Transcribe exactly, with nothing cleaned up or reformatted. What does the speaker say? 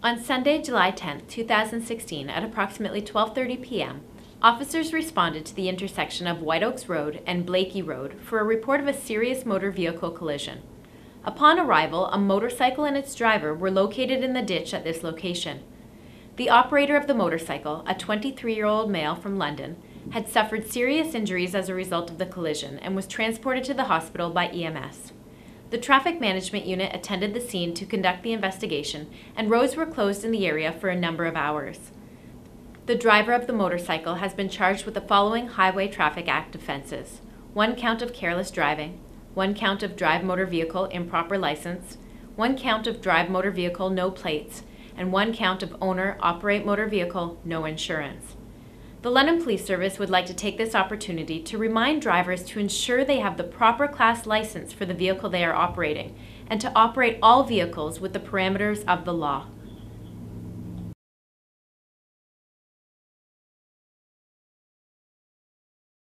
On Sunday, July tenth, two thousand sixteen, at approximately twelve thirty p m, officers responded to the intersection of White Oaks Road and Blakie Road for a report of a serious motor vehicle collision. Upon arrival, a motorcycle and its driver were located in the ditch at this location. The operator of the motorcycle, a twenty-three-year-old male from London, had suffered serious injuries as a result of the collision and was transported to the hospital by E M S. The traffic management unit attended the scene to conduct the investigation, and roads were closed in the area for a number of hours. The driver of the motorcycle has been charged with the following Highway Traffic Act offenses: one count of careless driving, one count of drive motor vehicle improper license, one count of drive motor vehicle no plates, and one count of owner operate motor vehicle no insurance. The London Police Service would like to take this opportunity to remind drivers to ensure they have the proper class license for the vehicle they are operating, and to operate all vehicles with the parameters of the law.